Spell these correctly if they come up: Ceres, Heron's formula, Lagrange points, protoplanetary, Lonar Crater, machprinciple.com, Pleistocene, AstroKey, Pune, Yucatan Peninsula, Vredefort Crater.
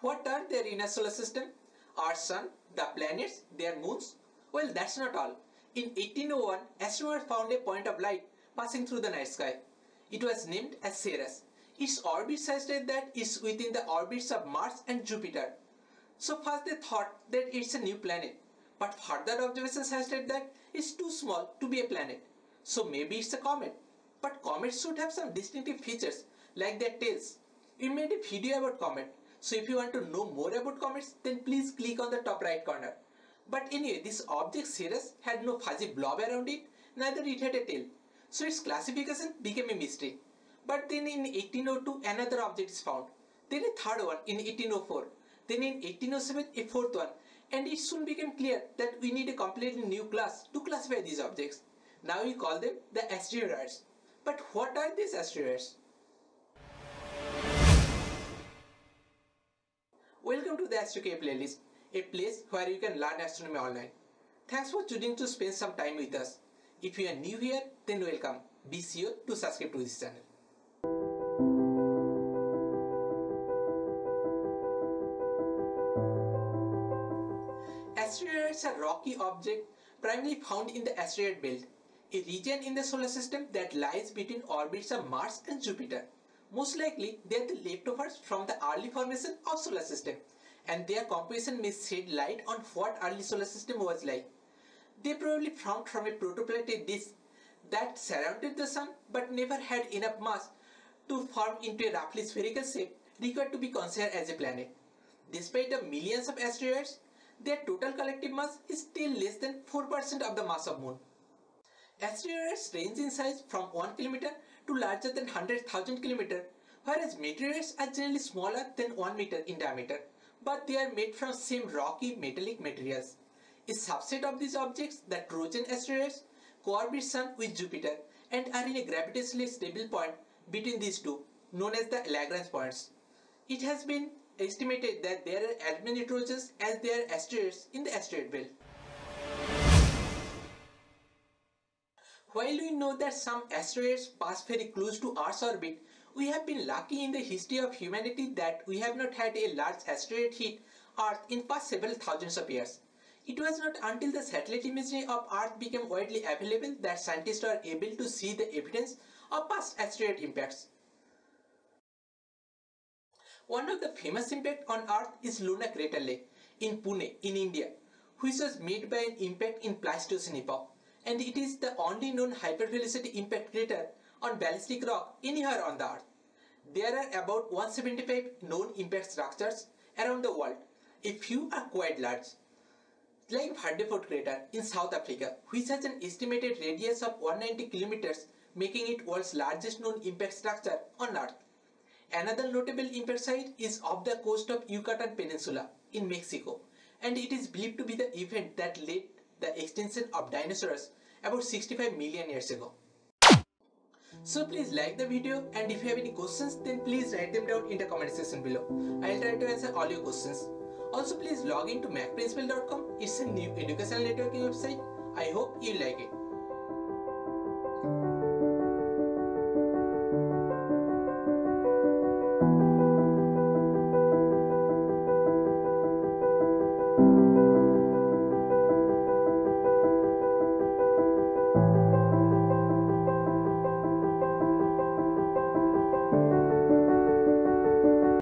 What are there in a solar system? Our sun, the planets, their moons? Well, that's not all. In 1801, astronomers found a point of light passing through the night sky. It was named as Ceres. Its orbit such that is within the orbits of Mars and Jupiter. So first they thought that it's a new planet, but further observations have said that it's too small to be a planet. So maybe it's a comet. But comets should have some distinctive features like their tails. We made a video about comets. So if you want to know more about comets, then please click on the top right corner. But anyway, this object Ceres had no fuzzy blob around it, neither it had a tail. So its classification became a mystery. But then in 1802 another object is found, then a third one in 1804, then in 1807 a fourth one, and it soon became clear that we need a completely new class to classify these objects. Now we call them the asteroids. But what are these asteroids? Welcome to the AstroKey playlist, a place where you can learn astronomy online. Thanks for choosing to spend some time with us. If you are new here, then welcome. Be sure to subscribe to this channel. Asteroids are rocky objects primarily found in the asteroid belt, a region in the solar system that lies between orbits of Mars and Jupiter. Most likely, they are the leftovers from the early formation of solar system, and their composition may shed light on what early solar system was like. They probably formed from a protoplanetary disk that surrounded the sun but never had enough mass to form into a roughly spherical shape required to be considered as a planet. Despite the millions of asteroids, their total collective mass is still less than 4% of the mass of Moon. Asteroids range in size from 1 km to larger than 100,000 km, whereas meteorites are generally smaller than 1 meter in diameter, but they are made from same rocky metallic materials. A subset of these objects, the Trojan asteroids, co-orbit Sun with Jupiter and are in a gravitationally stable point between these two, known as the Lagrange points. It has been estimated that there are as many Trojans as there are asteroids in the asteroid belt. While we know that some asteroids pass very close to Earth's orbit, we have been lucky in the history of humanity that we have not had a large asteroid hit Earth in past several thousands of years. It was not until the satellite imagery of Earth became widely available that scientists were able to see the evidence of past asteroid impacts. One of the famous impacts on Earth is Lonar Crater in Pune in India, which was made by an impact in Pleistocene epoch, and it is the only known hypervelocity impact crater on ballistic rock anywhere on the Earth. There are about 175 known impact structures around the world. A few are quite large, like Vredefort Crater in South Africa, which has an estimated radius of 190 km, making it world's largest known impact structure on Earth. Another notable impact site is off the coast of Yucatan Peninsula in Mexico, and it is believed to be the event that led the extinction of dinosaurs about 65 million years ago. So please like the video, and if you have any questions then please write them down in the comment section below. I will try to answer all your questions. Also please log in to machprinciple.com. It's a new educational networking website. I hope you like it.